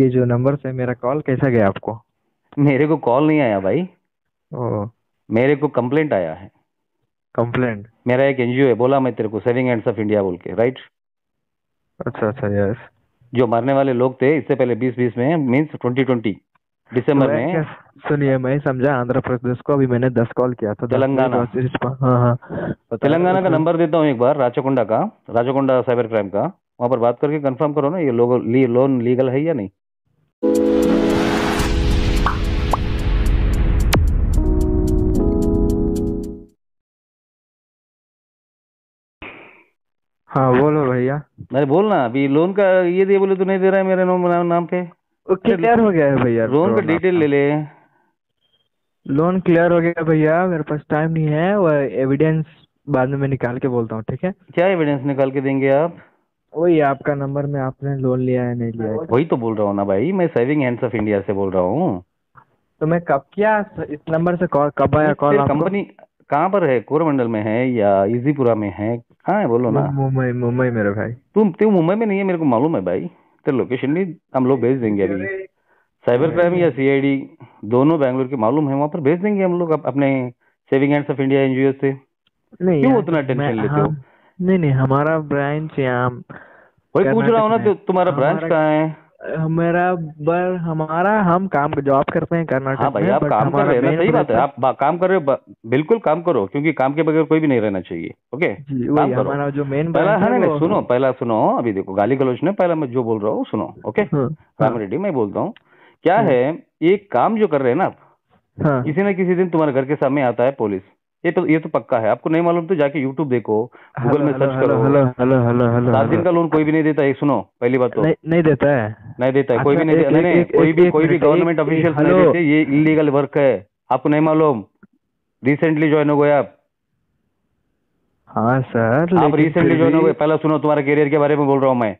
ये जो नंबर से मेरा कॉल कैसा गया आपको? मेरे को कॉल नहीं आया भाई, मेरे को कंप्लेंट आया है। कंप्लेंट? मेरा एक एनजीओ है, बोला मैं तेरे को, सेविंग हैंड्स ऑफ इंडिया बोल के, राइट? अच्छा अच्छा, यस। जो मरने वाले लोग थे इससे पहले 2020 में, मीन्स 2020 दिसंबर में। सुनिए, मैं समझा, आंध्र प्रदेश को अभी मैंने 10 कॉल किया था, तेलंगाना। हाँ, तेलंगाना का नंबर देता हूँ एक बार, राजकोंडा का, राजकोंडा साइबर क्राइम का। वहाँ पर बात करके कंफर्म करो ना ये लोन लीगल है या नहीं। हाँ बोलो भैया। अरे बोलना अभी, लोन का ये दे बोले तो नहीं दे रहा है मेरे नाम पे। क्लियर हो गया है भैया, लोन का डिटेल ले ले। लोन क्लियर हो गया भैया, मेरे पास टाइम नहीं है, वो एविडेंस बाद में मैं निकाल के बोलता हूँ, ठीक है? क्या एविडेंस निकाल के देंगे आप? वही आपका नंबर में आपने लोन लिया है नहीं लिया है, वही तो बोल रहा हूँ ना भाई, मैं सेविंग हैंड्स ऑफ इंडिया से बोल रहा हूँ। तो मैं कब किया इस नंबर से कॉल, कब आया कॉल? कंपनी कहाँ पर है, कोरमंडल में है या इजीपुरा में है, कहाँ है बोलो ना। मुंबई, मुंबई मेरे भाई। तुम मुंबई में नहीं है, मेरे को मालूम है भाई, तो लोकेशन भी हम लोग भेज देंगे। अभी साइबर क्राइम या सीआईडी दोनों बैंगलोर के मालूम है, वहाँ पर भेज देंगे हम लोग अपने saving hands of India NGO से। क्यों उतना टेंशन लेते हो? नहीं, हमारा ब्रांच यहाँ, वही पूछ रहा हूँ ना, तो तुम्हारा ब्रांच कहाँ है? हम काम जॉब करते हैं कर्नाटक। हाँ भाई, आप काम कर रहे हैं ना, सही बात है, आप काम कर रहे हो, बिल्कुल काम करो, क्योंकि काम के बगैर कोई भी नहीं रहना चाहिए। ओके, काम करो। हमारा जो मेन पहला है ना, सुनो, अभी देखो गाली गलौज ने, पहला मैं जो बोल रहा हूँ सुनो, ओके? राम रेड्डी, मैं बोलता हूँ क्या है, ये काम जो कर रहे हैं ना आप, किसी न किसी दिन तुम्हारे घर के सामने आता है पुलिस, ये तो पक्का है। आपको नहीं मालूम तो जाके यूट्यूब देखो, गूगल में सर्च करो। हेलो, 7 दिन का लोन कोई भी नहीं देता है, सुनो पहली बात तो। नहीं देता है, नहीं देता है, कोई भी नहीं देता, नहीं कोई भी गवर्नमेंट ऑफिशियल नहीं देते, ये इलीगल वर्क है, आपको नहीं मालूम। रिसेंटली ज्वाइन हो गए आप? हाँ सर, आप रिसेंटली ज्वाइन हो गए। पहला सुनो, तुम्हारे करियर के बारे में बोल रहा हूँ मैं,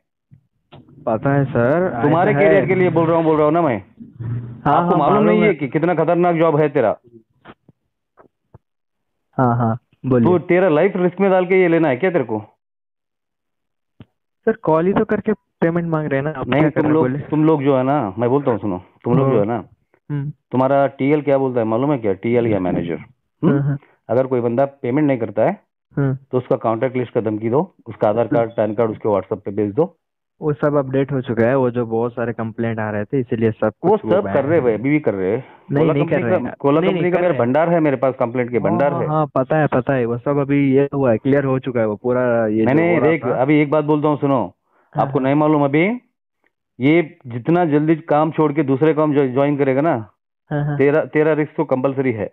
पता है सर, तुम्हारे करियर के लिए बोल रहा हूँ ना मैं। आपको मालूम नहीं है कि कितना खतरनाक जॉब है तेरा। हाँ, बोलिए। तो तेरा लाइफ रिस्क में डाल के ये लेना है क्या तेरे को? सर कॉल ही तो करके पेमेंट मांग रहे हैं ना। नहीं, तुम लोग जो है ना, मैं बोलता हूँ सुनो, तुम लोग जो है ना, तुम्हारा टीएल क्या बोलता है मालूम है क्या? टीएल या मैनेजर, अगर कोई बंदा पेमेंट नहीं करता है तो उसका कांटेक्ट लिस्ट का धमकी दो, उसका आधार कार्ड, पैन कार्ड उसके व्हाट्सएप पे भेज दो। वो सब अपडेट हो चुका है, वो जो बहुत सारे कंप्लेंट आ रहे थे, इसीलिए सब वो सब कर रहे हुए, अभी भी कर रहे। कोला कंपनी का मेरा भंडार है, मेरे पास कंप्लेंट के भंडार है। हाँ पता है, वो सब अभी ये हुआ है, क्लियर हो चुका है वो पूरा। ये मैंने देख, अभी एक बात बोलता हूँ सुनो, आपको नहीं मालूम, अभी ये जितना जल्दी काम छोड़ के दूसरे काम ज्वाइन करेगा ना, तेरा रिस्क तो कंपल्सरी है।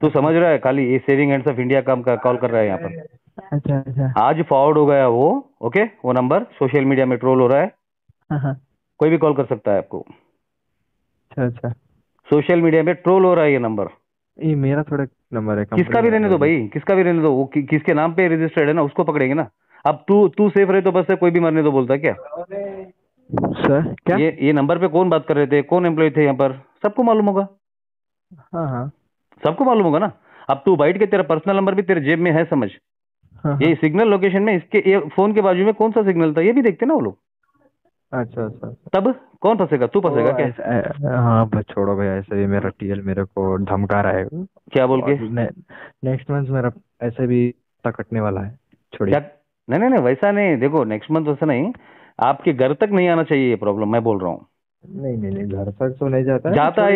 तू समझ रहा है, खाली ये सेविंग हैंड्स ऑफ इंडिया काम का कॉल कर रहा है यहाँ पर। अच्छा, आज फॉरवर्ड हो गया वो, ओके? वो नंबर सोशल मीडिया में ट्रोल हो रहा है, कोई भी कॉल कर सकता है आपको। अच्छा, सोशल मीडिया में ट्रोल हो रहा है ये नंबर। ये मेरा थोड़ा नंबर है, किसका भी रहने दो भाई, किसका भी रहने दो, वो किसके नाम पे रजिस्टर्ड है ना, उसको पकड़ेंगे ना। अब तू सेफ रहे तो बस है, कोई भी मरने दो बोलता है क्या सर? क्या ये नंबर पे कौन बात कर रहे थे, कौन एम्प्लॉय थे यहाँ पर, सबको मालूम होगा। हाँ, सबको मालूम होगा ना। अब तू बैठ के, तेरा पर्सनल नंबर भी तेरे जेब में है, समझ। ये सिग्नल लोकेशन में, इसके फोन के बाजू में कौन सा सिग्नल था ये भी देखते ना वो लोग। अच्छा, तब कौन फंसेगा? तू फंसेगा क्या? हाँ बस छोड़ो भैया, ऐसे भी मेरा टीएल मेरे को धमका रहा है। क्या बोल के? नेक्स्ट मंथ मेरा ऐसे भी कटने वाला है। छोड़िए, नहीं, वैसा नहीं। देखो नेक्स्ट मंथ वैसा नहीं, आपके घर तक नहीं आना चाहिए ये प्रॉब्लम, मैं बोल रहा हूँ। नहीं, घर तक तो नहीं जाता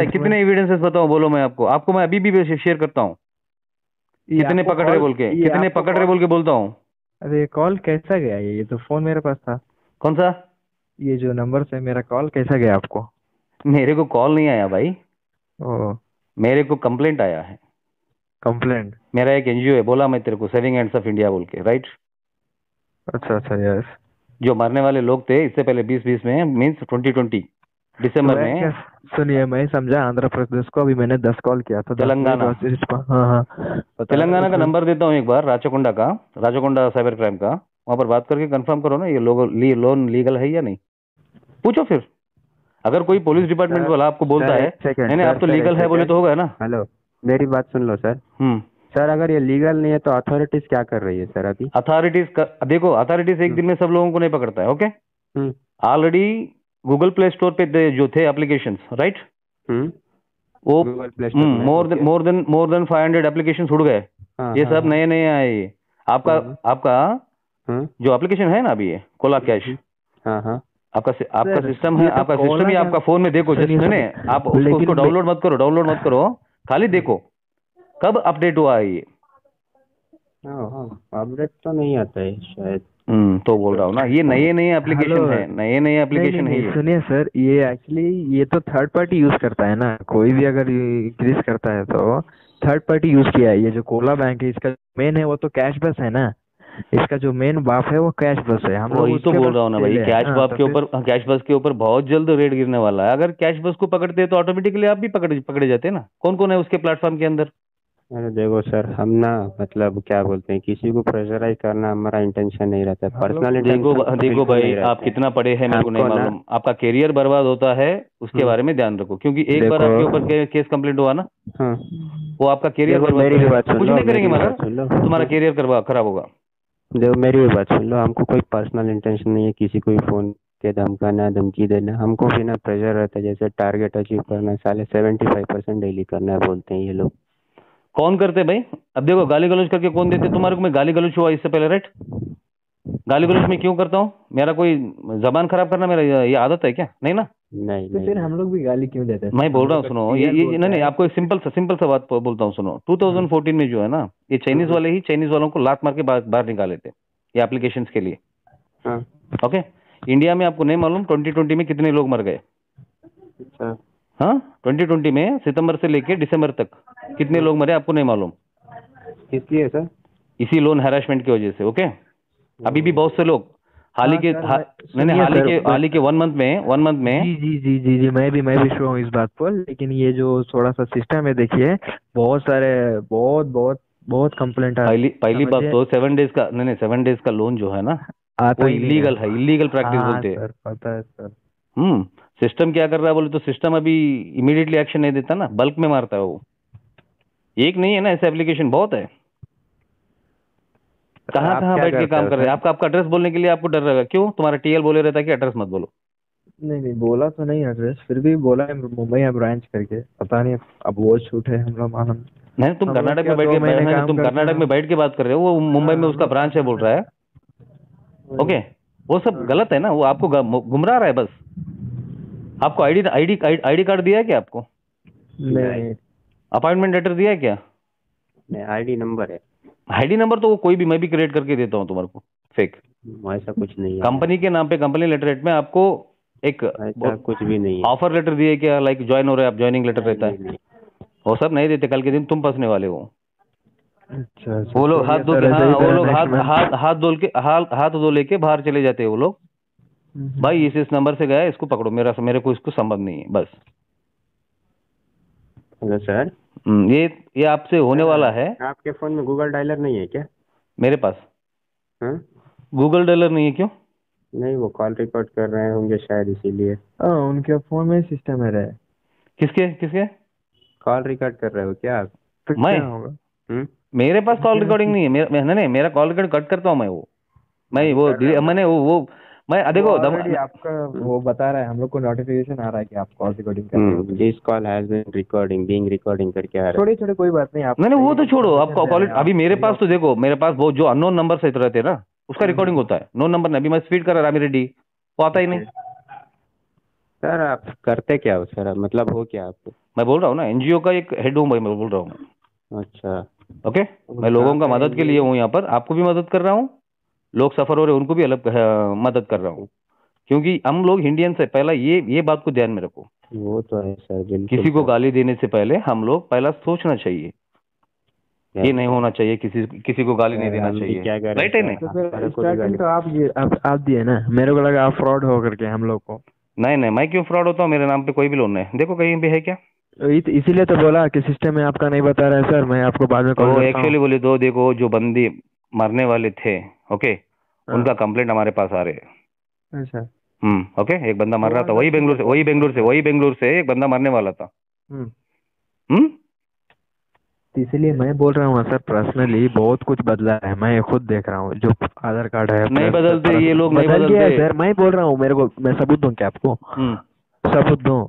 है। कितने एविडेंसेस बताऊँ बोलो मैं आपको मैं अभी भी शेयर करता हूँ, कितने पकड़ रहे बोल के बोलता हूँ। अरे कॉल कैसा गया? ये तो फोन मेरे पास था। कौन सा? ये जो नंबर से मेरा कॉल कैसा गया आपको? मेरे को कॉल नहीं आया भाई, मेरे को कंप्लेंट आया है। कंप्लेंट? मेरा एक एनजीओ है, बोला मैं तेरे को, सेविंग हैंड्स ऑफ इंडिया बोल के, राइट? अच्छा, यस। जो मरने वाले लोग थे इससे पहले 2020 में, मीन्स 2020 दिसंबर में। सुनिए, मैं समझा, आंध्र प्रदेश को अभी मैंने 10 कॉल किया था। तेलंगाना? हाँ, तेलंगाना का नंबर देता हूँ एक बार, राजकोंडा का, राजकोंडा साइबर क्राइम का। वहाँ पर बात करके कंफर्म करो ना ये लोन लीगल है या नहीं, पूछो। फिर अगर कोई पुलिस डिपार्टमेंट वाला आपको बोलता है नहीं आप तो लीगल है बोले तो होगा ना। हेलो, मेरी बात सुन लो सर। सर अगर ये लीगल नहीं है तो अथॉरिटीज क्या कर रही है सर? अभी अथॉरिटीज देखो, अथॉरिटीज एक दिन में सब लोगों को नहीं पकड़ता है, okay? Already Google play store पे जो थे एप्लीकेशंस, राइट, वो मोर देन 500 एप्लीकेशंस उड़ गए। ये सब नए नए आए। आपका जो एप्लीकेशन है ना अभी ये कोला कैश, आपका सिस्टम है, आपका सिस्टम ही आपका फोन में देखो, जिसने आप उसको डाउनलोड मत करो, खाली देखो कब अपडेट हुआ है। ये अपडेट तो नहीं आता है शायद, तो बोल रहा हूँ ना, ये नए नए एप्लीकेशन है। सुनिए सर, ये एक्चुअली ये तो थर्ड पार्टी यूज करता है ना, कोई भी अगर इंक्रीज करता है तो थर्ड पार्टी यूज किया है। ये जो कोला बैंक है, इसका मेन है वो तो कैश बस है ना, इसका जो मेन बाप है वो कैश बस है। हम लोग तो बोल रहा हूँ ना भाई, कैश बस के ऊपर बहुत जल्द रेट गिरने वाला है। अगर कैश बस को पकड़ते तो ऑटोमेटिकली आप भी पकड़े जाते ना। कौन कौन है उसके प्लेटफॉर्म के अंदर? अरे देखो सर, हम ना मतलब क्या बोलते हैं, किसी को प्रेशराइज करना हमारा इंटेंशन नहीं रहता है। पर्सनल देखो भाई, आप कितना पढ़े हैं मेरे को नहीं मालूम, आपका करियर बर्बाद होता है, उसके बारे में ध्यान रखो, क्योंकि एक बार आपके ऊपर केस कंप्लेंट हुआ ना, वो आपका करियर बर्बाद, कुछ नहीं करेंगे महाराज, तुम्हारा करियर खराब होगा। देखो मेरी भी बात सुन लो, हमको कोई पर्सनल इंटेंशन नहीं है किसी को फोन के धमकाना, धमकी देना, हमको बिना प्रेशर रहता है। जैसे टारगेट अचीव करना, साले 75% डेली करना है बोलते हैं ये लोग। कौन करते भाई? अब देखो, गाली गलौज करके कौन देते तुम्हारे को? मैं गाली गलौज हुआ इससे पहले, राइट, गाली गलौज में क्यों करता हूँ? मेरा कोई जबान खराब करना मेरा ये आदत है क्या? नहीं ना। नहीं तो फिर हम लोग भी गाली क्यों देते हैं? मैं बोल रहा हूँ सुनो, ये नहीं, आपको एक सिंपल सा बात बोलता हूँ सुनो। 2014 में जो है ना, ये चाइनीज वालों को लात मार के बाहर निकाले थे ये एप्लीकेशन के लिए। ओके, इंडिया में आपको नहीं मालूम 2020 में कितने लोग मर गए। हाँ, 2020 में सितंबर से लेके दिसंबर तक कितने लोग मरे आपको नहीं मालूम। इसलिए सर, इसी लोन हैरेसमेंट की वजह से। ओके, अभी भी बहुत से लोग हाल ही के 1 मंथ में जी, मैं भी श्योर हूँ इस बात पर। लेकिन ये जो थोड़ा सा सिस्टम है, देखिए बहुत कंप्लेंट। पहली बात तो 7 डेज का लोन जो है ना, वो इलीगल प्रैक्टिस बोलते हैं। पता है सर। सिस्टम क्या कर रहा है बोले तो, सिस्टम अभी इमीडिएटली एक्शन नहीं देता ना, बल्क में मारता है वो। एक नहीं है ना, ऐसे एप्लीकेशन बहुत है। कहाँ बैठ के काम कर रहे हैं? आपका एड्रेस बोलने के लिए आपको डर रहेगा, क्यों? तुम्हारा टीएल बोले रहता है कि एड्रेस मत बोलो। नहीं बोला तो नहीं एड्रेस, फिर भी बोला है मुंबई है ब्रांच करके, पता नहीं अब वो छूट है। नहीं, तुम कर्नाटक में बैठ के बात कर रहे हो, वो मुंबई में उसका ब्रांच है बोल रहा है। ओके, वो सब गलत है ना, वो आपको गुमराह रहा है बस। आपको आईडी कार्ड दिया है क्या आपको? नहीं। अपॉइंटमेंट लेटर दिया है क्या? नहीं, आईडी नंबर है। आईडी नंबर तो वो कोई भी, मैं भी क्रिएट करके देता हूँ तुम्हारे को, फेक। ऐसा कुछ नहीं है। कंपनी के नाम पे कंपनी लेटरेट में आपको एक कुछ भी नहीं है। ऑफर लेटर दिए क्या? लाइक ज्वाइन हो रहे हैं आप, ज्वाइनिंग लेटर रहता है, वो सब नहीं देते। कल के दिन तुम फंसने वाले हो। अच्छा, वो लोग हाथ धो लेके बाहर चले जाते हैं वो लोग। भाई इस नंबर से गया, इसको पकड़ो, मेरे को इसको संबंध नहीं है बस। हेलो सर, ये आपसे होने वाला है। आपके फोन में गूगल डायलर नहीं है क्या? मेरे पास गूगल डायलर नहीं है। क्यों नहीं? वो कॉल रिकॉर्ड कर रहे होंगे शायद, इसीलिए उनके फोन में सिस्टम है। किसके कॉल रिकॉर्ड कर रहे हो क्या आप? मैं मेरे पास कॉल रिकॉर्डिंग नहीं है। मेरा कॉल रिकॉर्ड कट करता हूँ मैं। देखो, आपका वो बता रहा है, हम लोग को नोटिफिकेशन आ रहा है कि आप कॉल रिकॉर्डिंग कर रहे हो। This call has been being recording करके आ रहा है। छोड़े कोई बात नहीं। आप नहीं, वो तो छोड़ो। आप कॉल अभी मेरे पास तो देखो, मेरे पास वो जो अननोन नंबर से रहते हैं ना, उसका रिकॉर्डिंग होता है। नो नंबर ने अभी मैं स्पीड कर रहा हूं, रेडी, वो आता ही नहीं। सर आप करते क्या हो सर, मतलब हो क्या आप? मैं बोल रहा हूँ ना, एनजीओ का एक हेड हूँ भाई, मैं बोल रहा हूँ। अच्छा, ओके, मैं लोगों का मदद के लिए हूँ यहाँ पर, आपको भी मदद कर रहा हूँ, लोग सफर हो रहे उनको भी अलग मदद कर रहा हूँ, क्योंकि हम लोग इंडियन से पहला ये बात को ध्यान में रखो। वो तो है सर, किसी को गाली देने से पहले हम लोग पहला सोचना चाहिए। ये नहीं होना चाहिए, किसी को गाली नहीं देना चाहिए, राइट है ना? तो आप दिए ना, मेरे को लगा आप फ्रॉड हो करके हम लोग को। नहीं, मैं क्यों फ्रॉड होता हूँ? मेरे नाम पे कोई भी लोन नहीं, देखो कहीं भी है क्या? इसीलिए तो बोला कि सिस्टम में आपका नहीं बता रहा है सर, मैं आपको बाद में कॉल करता हूं। एक्चुअली बोले तो देखो, जो बंदी मरने वाले थे, ओके, उनका कंप्लेंट हमारे पास आ रहे हैं। अच्छा, ओके, एक बंदा मर रहा था, वही बेंगलोर से एक बंदा मरने वाला था। इसलिए मैं बोल रहा हूँ सर, पर्सनली बहुत कुछ बदला है, मैं खुद देख रहा हूँ। जो आधार कार्ड है नहीं बदलते ये लोग, नहीं बदलते सर। मैं बोल रहा हूँ, मेरे को मैं सबूत दूं क्या आपको? सबूत दूं।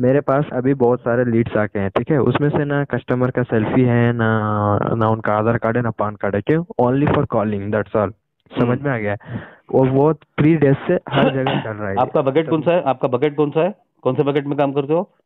मेरे पास अभी बहुत सारे लीड्स आके हैं, ठीक है, उसमें से ना कस्टमर का सेल्फी है, ना उनका आधार कार्ड है, ना पान कार्ड है, क्यों? Only for calling, that's all. समझ में आ गया? और वो 3 डेज से हर जगह चल रहा है। आपका बकेट कौन सा है? कौन से बकेट में काम करते हो?